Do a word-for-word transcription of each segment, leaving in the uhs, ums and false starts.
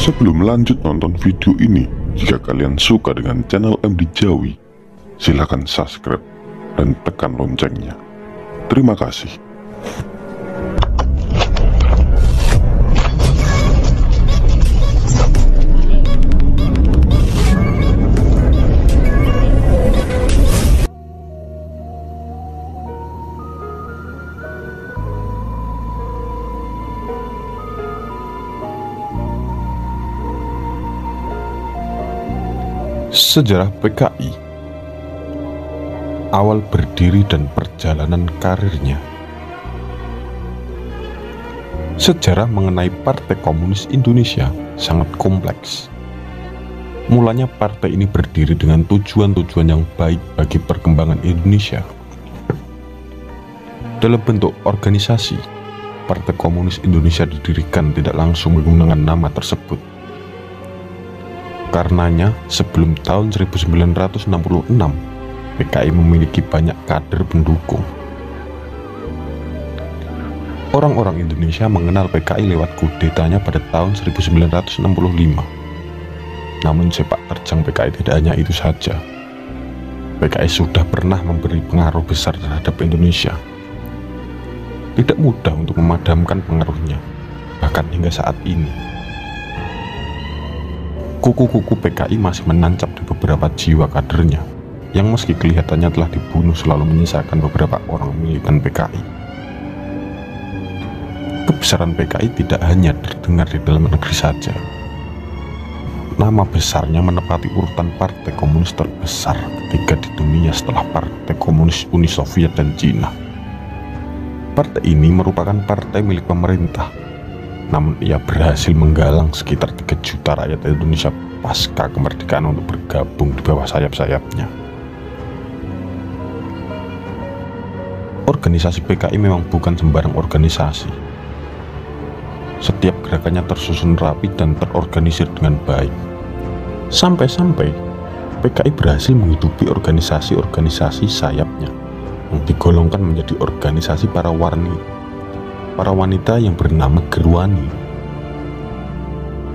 Sebelum lanjut nonton video ini, jika kalian suka dengan channel M D I Jawi, silahkan subscribe dan tekan loncengnya. Terima kasih. Sejarah P K I, awal berdiri dan perjalanan karirnya. Sejarah mengenai Partai Komunis Indonesia sangat kompleks. Mulanya partai ini berdiri dengan tujuan-tujuan yang baik bagi perkembangan Indonesia. Dalam bentuk organisasi, Partai Komunis Indonesia didirikan tidak langsung menggunakan nama tersebut. Karenanya, sebelum tahun seribu sembilan ratus enam puluh enam, P K I memiliki banyak kader pendukung. Orang-orang Indonesia mengenal P K I lewat kudetanya pada tahun seribu sembilan ratus enam puluh lima. Namun sepak terjang P K I tidak hanya itu saja. P K I sudah pernah memberi pengaruh besar terhadap Indonesia. Tidak mudah untuk memadamkan pengaruhnya, bahkan hingga saat ini. Kuku-kuku P K I masih menancap di beberapa jiwa kadernya, yang meski kelihatannya telah dibunuh selalu menyisakan beberapa orang militan P K I. Kebesaran P K I tidak hanya terdengar di dalam negeri saja. Nama besarnya menempati urutan partai komunis terbesar ketiga di dunia setelah Partai Komunis Uni Soviet dan Cina. Partai ini merupakan partai milik pemerintah, namun ia berhasil menggalang sekitar tiga juta rakyat Indonesia pasca kemerdekaan untuk bergabung di bawah sayap-sayapnya. Organisasi P K I memang bukan sembarang organisasi. Setiap gerakannya tersusun rapi dan terorganisir dengan baik. Sampai-sampai P K I berhasil menghidupi organisasi-organisasi sayapnya yang digolongkan menjadi organisasi para warni. Para wanita yang bernama Gerwani,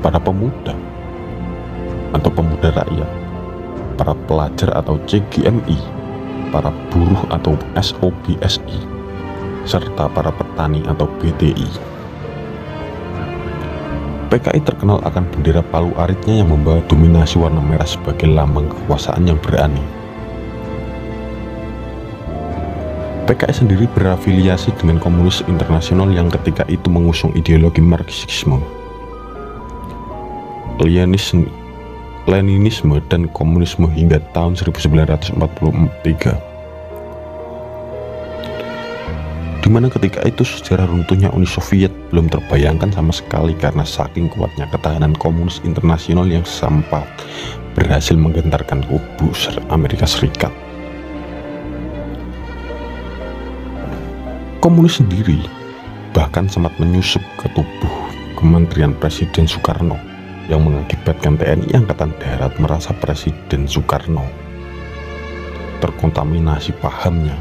para pemuda atau pemuda rakyat, para pelajar atau C G M I, para buruh atau S O B S I, serta para petani atau B T I. P K I terkenal akan bendera Palu Aritnya yang membawa dominasi warna merah sebagai lambang kekuasaan yang berani. P K I sendiri berafiliasi dengan komunis internasional yang ketika itu mengusung ideologi marxisme, leninisme, leninisme dan komunisme hingga tahun seribu sembilan ratus empat puluh tiga, dimana ketika itu sejarah runtuhnya Uni Soviet belum terbayangkan sama sekali karena saking kuatnya ketahanan komunis internasional yang sempat berhasil menggentarkan kubu Amerika Serikat. Komunis sendiri bahkan sempat menyusup ke tubuh Kementerian Presiden Soekarno yang mengakibatkan T N I Angkatan Darat merasa Presiden Soekarno terkontaminasi pahamnya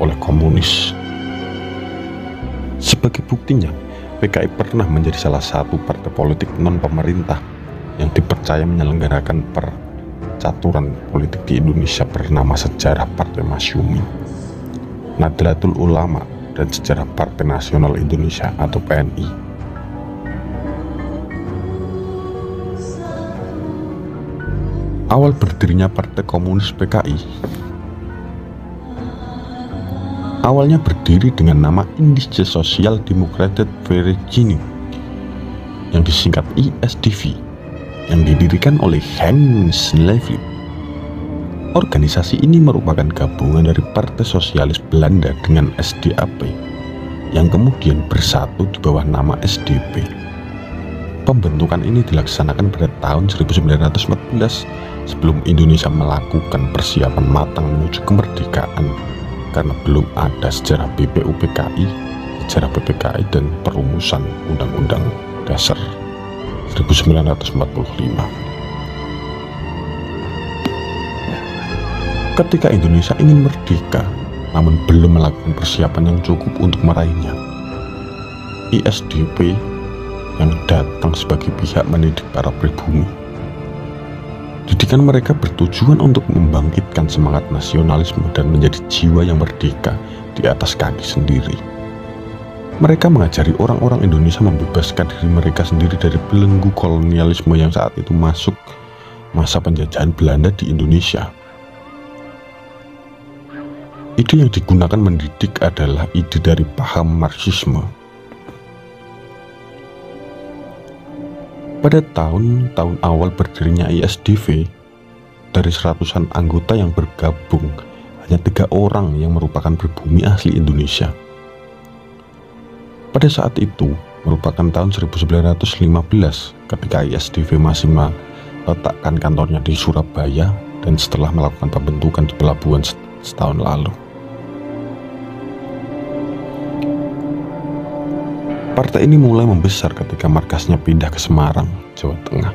oleh komunis. Sebagai buktinya, P K I pernah menjadi salah satu partai politik non-pemerintah yang dipercaya menyelenggarakan percaturan politik di Indonesia bernama Sejarah Partai Masyumi, Nadlatul Ulama, dan Sejarah Partai Nasional Indonesia atau P N I. Awal berdirinya Partai Komunis P K I. Awalnya berdiri dengan nama Indische Social Democratische Vereniging yang disingkat I S D V, yang didirikan oleh Hans Levy. Organisasi ini merupakan gabungan dari Partai Sosialis Belanda dengan S D A P yang kemudian bersatu di bawah nama S D P. Pembentukan ini dilaksanakan pada tahun seribu sembilan ratus empat belas sebelum Indonesia melakukan persiapan matang menuju kemerdekaan karena belum ada sejarah B P U P K I, sejarah P P K I dan perumusan Undang-Undang Dasar seribu sembilan ratus empat puluh lima. Ketika Indonesia ingin merdeka, namun belum melakukan persiapan yang cukup untuk meraihnya, I S D P yang datang sebagai pihak mendidik para pribumi. Didikan mereka bertujuan untuk membangkitkan semangat nasionalisme dan menjadi jiwa yang merdeka di atas kaki sendiri. Mereka mengajari orang-orang Indonesia membebaskan diri mereka sendiri dari belenggu kolonialisme yang saat itu masuk masa penjajahan Belanda di Indonesia. Ide yang digunakan mendidik adalah ide dari paham Marxisme. Pada tahun-tahun awal berdirinya I S D V, dari seratusan anggota yang bergabung, hanya tiga orang yang merupakan pribumi asli Indonesia. Pada saat itu merupakan tahun seribu sembilan ratus lima belas ketika I S D V masih meletakkan kantornya di Surabaya dan setelah melakukan pembentukan di pelabuhan setahun lalu. Partai ini mulai membesar ketika markasnya pindah ke Semarang, Jawa Tengah.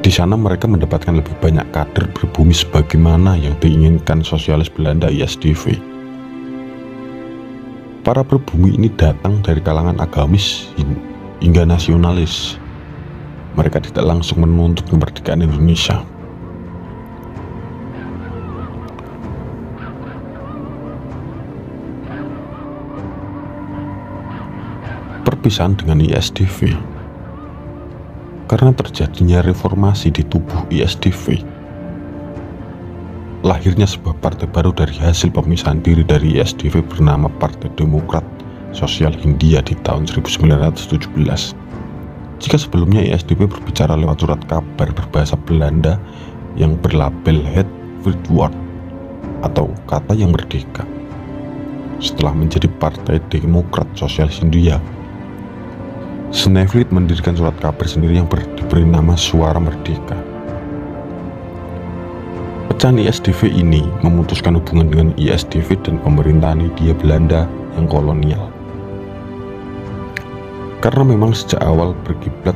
Di sana mereka mendapatkan lebih banyak kader berbumi sebagaimana yang diinginkan sosialis Belanda I S D V. Para pribumi ini datang dari kalangan agamis hingga nasionalis. Mereka tidak langsung menuntut kemerdekaan Indonesia. Perpisahan dengan I S D V. Karena terjadinya reformasi di tubuh I S D V, lahirnya sebuah partai baru dari hasil pemisahan diri dari I S D V bernama Partai Demokrat Sosial Hindia di tahun seribu sembilan ratus tujuh belas. Jika sebelumnya I S D V berbicara lewat surat kabar berbahasa Belanda yang berlabel Het Firdwoord atau kata yang merdeka, setelah menjadi Partai Demokrat Sosial Hindia, Sneevliet mendirikan surat kabar sendiri yang diberi nama Suara Merdeka. Pecahan I S D V ini memutuskan hubungan dengan I S D V dan pemerintahan Hindia Belanda yang kolonial. Karena memang sejak awal berkiblat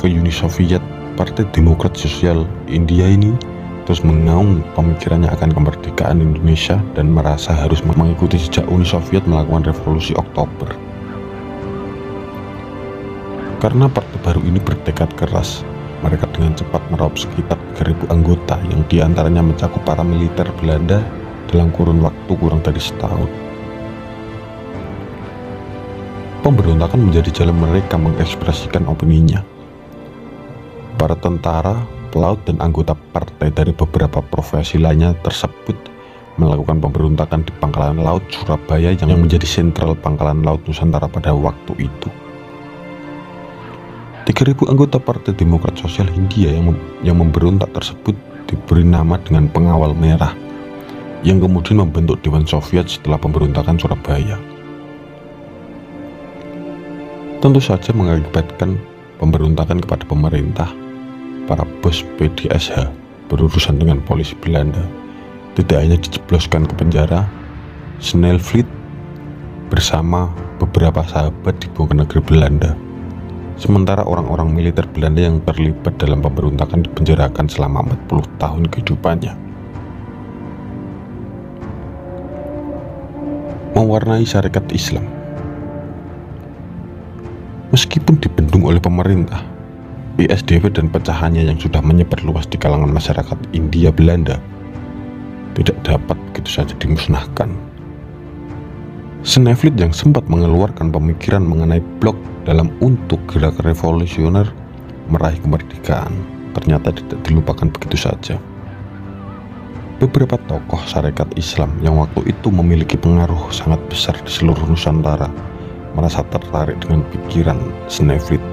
ke Uni Soviet, Partai Demokrat Sosial Hindia ini terus mengaung pemikirannya akan kemerdekaan Indonesia dan merasa harus mengikuti sejak Uni Soviet melakukan revolusi Oktober. Karena partai baru ini bertekad keras, mereka dengan cepat meraup sekitar tiga ribu anggota yang diantaranya mencakup para militer Belanda dalam kurun waktu kurang dari setahun. Pemberontakan menjadi jalan mereka mengekspresikan opininya. Para tentara, pelaut, dan anggota partai dari beberapa profesi lainnya tersebut melakukan pemberontakan di pangkalan laut Surabaya yang menjadi sentral pangkalan laut Nusantara pada waktu itu. tiga ribu anggota Partai Demokrat Sosial Hindia yang, mem yang memberontak tersebut diberi nama dengan Pengawal Merah, yang kemudian membentuk Dewan Soviet setelah pemberontakan Surabaya. Tentu saja mengakibatkan pemberontakan kepada pemerintah. Para bos P D S H berurusan dengan polisi Belanda tidak hanya dijebloskan ke penjara, Sneevliet bersama beberapa sahabat dibawa ke negeri Belanda. Sementara orang-orang militer Belanda yang terlibat dalam pemberontakan dipenjarakan selama empat puluh tahun kehidupannya. Mewarnai Sarekat Islam. Meskipun dibendung oleh pemerintah, I S D V dan pecahannya yang sudah menyebar luas di kalangan masyarakat Hindia Belanda tidak dapat begitu saja dimusnahkan. Sneevliet yang sempat mengeluarkan pemikiran mengenai blok dalam untuk gerak revolusioner meraih kemerdekaan ternyata tidak dilupakan begitu saja. Beberapa tokoh Sarekat Islam yang waktu itu memiliki pengaruh sangat besar di seluruh Nusantara merasa tertarik dengan pikiran Sneevliet.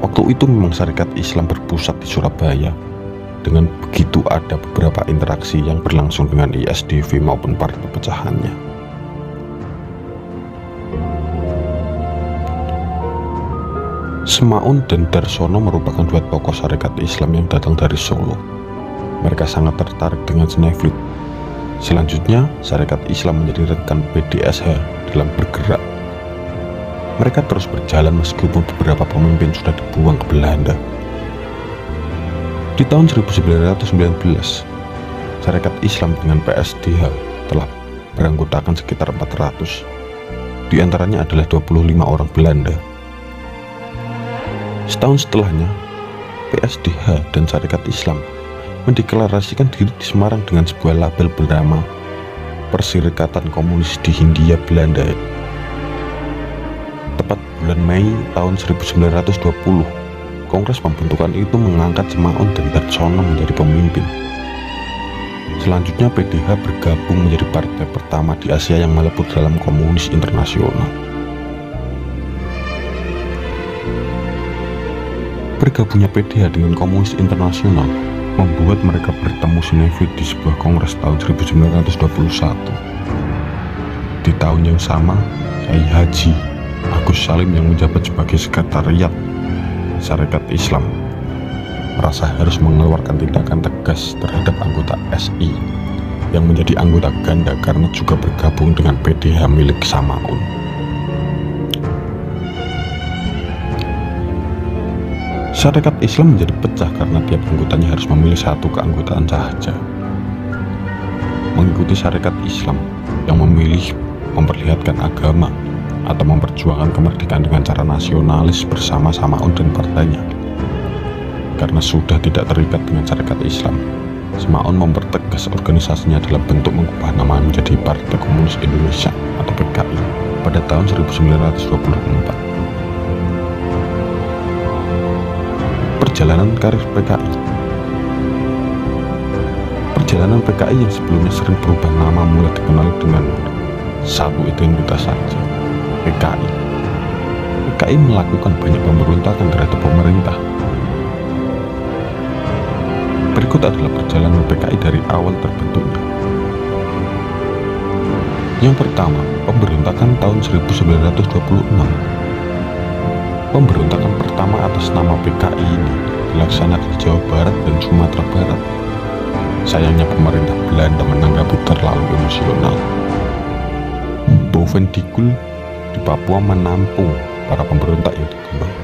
Waktu itu memang Sarekat Islam berpusat di Surabaya. Dengan begitu ada beberapa interaksi yang berlangsung dengan I S D V maupun partai pecahannya. Semaun dan Darsono merupakan dua tokoh Sarekat Islam yang datang dari Solo. Mereka sangat tertarik dengan Sneevliet. Selanjutnya, Sarekat Islam menjadi rekan P D S H dalam bergerak. Mereka terus berjalan meskipun beberapa pemimpin sudah dibuang ke Belanda. Di tahun seribu sembilan ratus sembilan belas, Sarekat Islam dengan P S D H telah beranggotakan sekitar empat ratus. di antaranya adalah dua puluh lima orang Belanda. Setahun setelahnya, P S D H dan Sarekat Islam mendeklarasikan diri di Semarang dengan sebuah label bernama Perserikatan Komunis di Hindia Belanda. Tepat bulan Mei tahun seribu sembilan ratus dua puluh, Kongres pembentukan itu mengangkat Semaun dan Darsono menjadi pemimpin. Selanjutnya P D H bergabung menjadi partai pertama di Asia yang melebur dalam komunis internasional. Bergabungnya P D H dengan komunis internasional membuat mereka bertemu Sneevliet di sebuah kongres tahun seribu sembilan ratus dua puluh satu. Di tahun yang sama, Kiai Haji Agus Salim yang menjabat sebagai sekretariat Sarekat Islam merasa harus mengeluarkan tindakan tegas terhadap anggota S I yang menjadi anggota ganda karena juga bergabung dengan P D H milik Semaun. Sarekat Islam menjadi pecah karena tiap anggotanya harus memilih satu keanggotaan saja. Mengikuti Sarekat Islam yang memilih memperlihatkan agama atau memperjuangkan kemerdekaan dengan cara nasionalis bersama Semaun dan partainya. Karena sudah tidak terikat dengan Sarekat Islam, Semaun mempertegas organisasinya dalam bentuk mengubah nama menjadi Partai Komunis Indonesia atau P K I pada tahun seribu sembilan ratus dua puluh empat. Perjalanan karir P K I. Perjalanan P K I yang sebelumnya sering berubah nama mulai dikenal dengan satu identitas saja, P K I. P K I melakukan banyak pemberontakan terhadap pemerintah. Berikut adalah perjalanan P K I dari awal terbentuknya. Yang pertama, pemberontakan tahun seribu sembilan ratus dua puluh enam. Pemberontakan pertama atas nama P K I ini dilaksanakan di Jawa Barat dan Sumatera Barat. Sayangnya pemerintah Belanda menanggapi terlalu emosional. Boven Digoel di Papua menampung para pemberontak yang dikembang.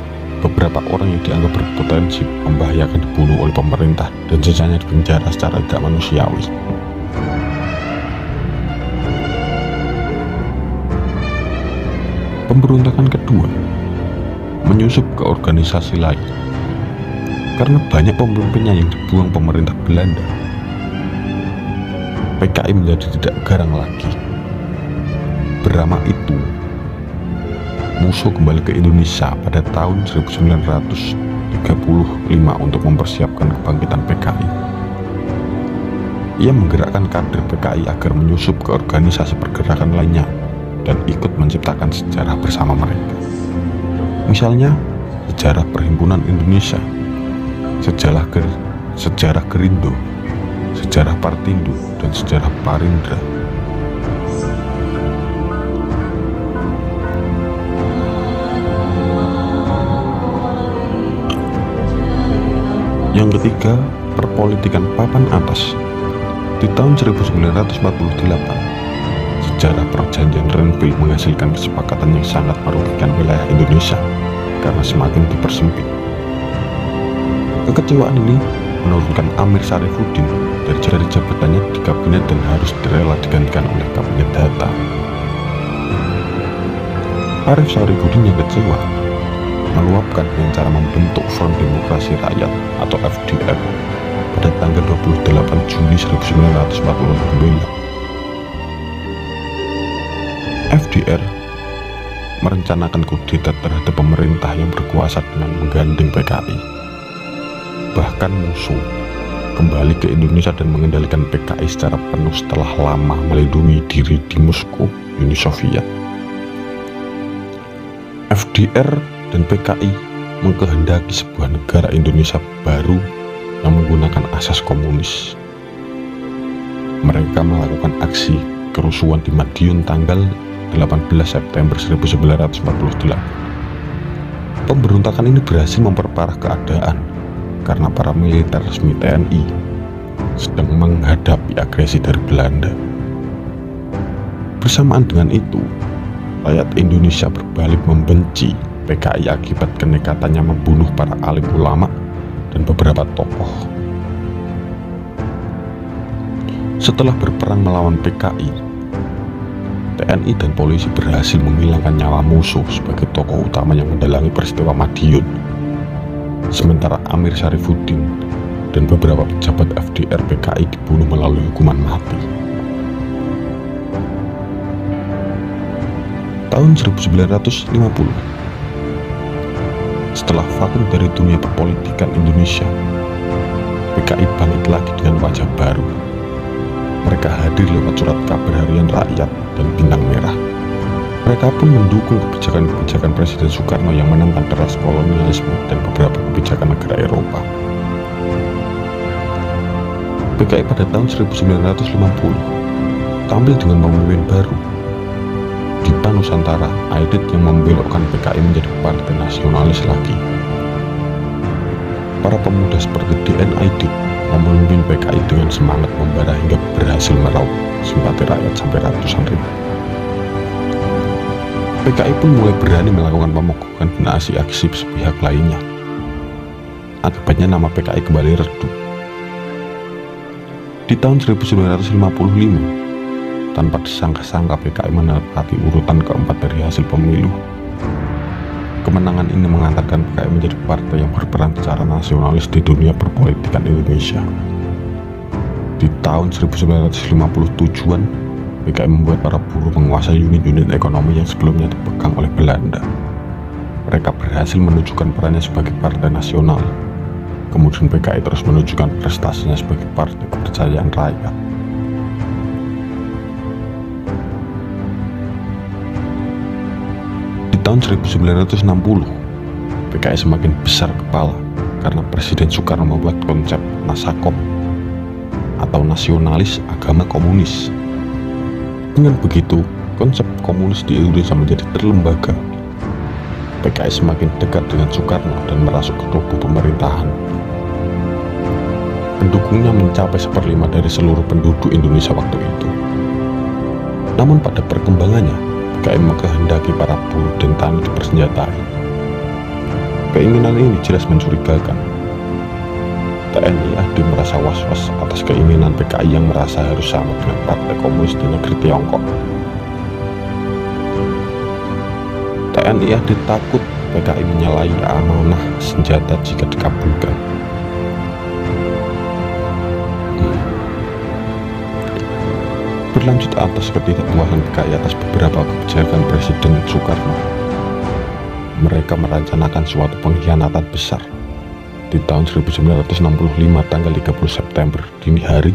Beberapa orang yang dianggap berpotensi membahayakan dibunuh oleh pemerintah dan sisanya dipenjara secara tidak manusiawi. Pemberontakan kedua menyusup ke organisasi lain. Karena banyak pemimpinnya yang dibuang pemerintah Belanda, P K I menjadi tidak garang lagi. Bersama itu, musuh kembali ke Indonesia pada tahun seribu sembilan ratus tiga puluh lima untuk mempersiapkan kebangkitan P K I. Ia menggerakkan kader P K I agar menyusup ke organisasi pergerakan lainnya dan ikut menciptakan sejarah bersama mereka. Misalnya, sejarah Perhimpunan Indonesia, sejarah ger, sejarah Gerindo, sejarah Partindo, dan sejarah Parindra. Yang ketiga, perpolitikan papan atas. Di tahun seribu sembilan ratus empat puluh delapan, sejarah perjanjian Renville menghasilkan kesepakatan yang sangat merugikan wilayah Indonesia karena semakin dipersempit. Kekecewaan ini menurunkan Amir Sjarifuddin dari jari jabatannya di kabinet dan harus direla digantikan oleh kabinet Hatta. Amir Sjarifuddin yang kecewa meluapkan dengan cara membentuk Front Demokrasi Rakyat atau F D R pada tanggal dua puluh delapan Juni seribu sembilan ratus empat puluh sembilan. F D R merencanakan kudeta terhadap pemerintah yang berkuasa dengan menggandeng P K I. Bahkan musuh kembali ke Indonesia dan mengendalikan P K I secara penuh setelah lama melindungi diri di Moskow, Uni Soviet. F D R dan P K I mengkehendaki sebuah negara Indonesia baru yang menggunakan asas komunis. Mereka melakukan aksi kerusuhan di Madiun tanggal delapan belas September seribu sembilan ratus empat puluh delapan. Pemberontakan ini berhasil memperparah keadaan karena para militer resmi T N I sedang menghadapi agresi dari Belanda. Bersamaan dengan itu, rakyat Indonesia berbalik membenci P K I akibat kenekatannya membunuh para alim ulama dan beberapa tokoh. Setelah berperang melawan P K I, T N I dan polisi berhasil menghilangkan nyawa musuh sebagai tokoh utama yang mendalangi peristiwa Madiun. Sementara Amir Sjarifuddin dan beberapa pejabat F D R P K I dibunuh melalui hukuman mati. Tahun seribu sembilan ratus lima puluh, setelah vakum dari dunia perpolitikan Indonesia, P K I bangkit lagi dengan wajah baru. Mereka hadir lewat surat kabar harian rakyat dan bintang merah. Mereka pun mendukung kebijakan-kebijakan Presiden Soekarno yang menentang keras kolonialisme dan beberapa kebijakan negara Eropa. P K I pada tahun seribu sembilan ratus lima puluh tampil dengan pemimpin baru, Dipa Nusantara Aidit, yang membelokkan P K I menjadi partai nasionalis lagi. Para pemuda seperti D N Aidit memimpin P K I dengan semangat membara hingga berhasil meraup simpati rakyat sampai ratusan ribu. P K I pun mulai berani melakukan pemogokan dan aksi-aksi sepihak lainnya. Akibatnya nama P K I kembali redup. Di tahun seribu sembilan ratus lima puluh lima, tanpa disangka-sangka P K I menempati urutan keempat dari hasil pemilu. Kemenangan ini mengantarkan P K I menjadi partai yang berperan secara nasionalis di dunia perpolitikan Indonesia. Di tahun seribu sembilan ratus lima puluh tujuh-an, P K I membuat para buruh menguasai unit-unit ekonomi yang sebelumnya dipegang oleh Belanda. Mereka berhasil menunjukkan perannya sebagai partai nasional. Kemudian P K I terus menunjukkan prestasinya sebagai partai kepercayaan rakyat. Tahun seribu sembilan ratus enam puluh, P K I semakin besar kepala karena Presiden Soekarno membuat konsep Nasakom atau Nasionalis Agama Komunis. Dengan begitu, konsep komunis di Indonesia menjadi terlembaga. P K I semakin dekat dengan Soekarno dan merasuk ke tubuh pemerintahan. Pendukungnya mencapai seperlima dari seluruh penduduk Indonesia waktu itu. Namun pada perkembangannya, P K I menghendaki para buruh dan tani dipersenjatai. Keinginan ini jelas mencurigakan. T N I A D merasa was-was atas keinginan P K I yang merasa harus sama dengan partai komunis di negeri Tiongkok. T N I A D takut P K I menyalahi amanah senjata jika dikabulkan. Berlanjut atas ketidakpuasan P K I atas beberapa kebijakan Presiden Soekarno, mereka merencanakan suatu pengkhianatan besar. Di tahun seribu sembilan ratus enam puluh lima, tanggal tiga puluh September dini hari,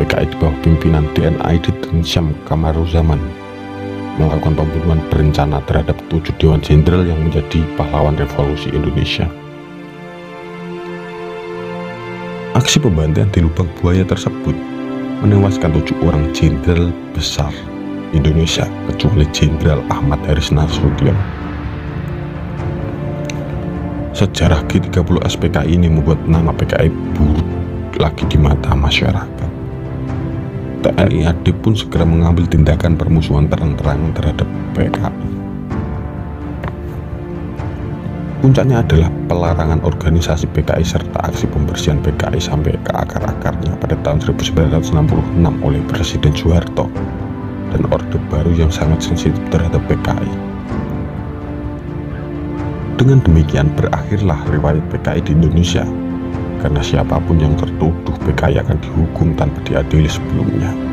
P K I di bawah pimpinan D N Aidit dan Syam Kamaruzzaman melakukan pembunuhan berencana terhadap tujuh dewan jenderal yang menjadi pahlawan revolusi Indonesia. Aksi pembantaian di lubang buaya tersebut menewaskan tujuh orang jenderal besar Indonesia kecuali Jenderal Ahmad Haris Nasution. Sejarah G tiga puluh S P K I ini membuat nama P K I buruk lagi di mata masyarakat. T N I A D pun segera mengambil tindakan permusuhan terang-terangan terhadap P K I. Puncaknya adalah pelarangan organisasi P K I serta aksi pembersihan P K I sampai ke akar-akarnya pada tahun seribu sembilan ratus enam puluh enam oleh Presiden Soeharto dan Orde Baru yang sangat sensitif terhadap P K I. Dengan demikian berakhirlah riwayat P K I di Indonesia, karena siapapun yang tertuduh P K I akan dihukum tanpa diadili sebelumnya.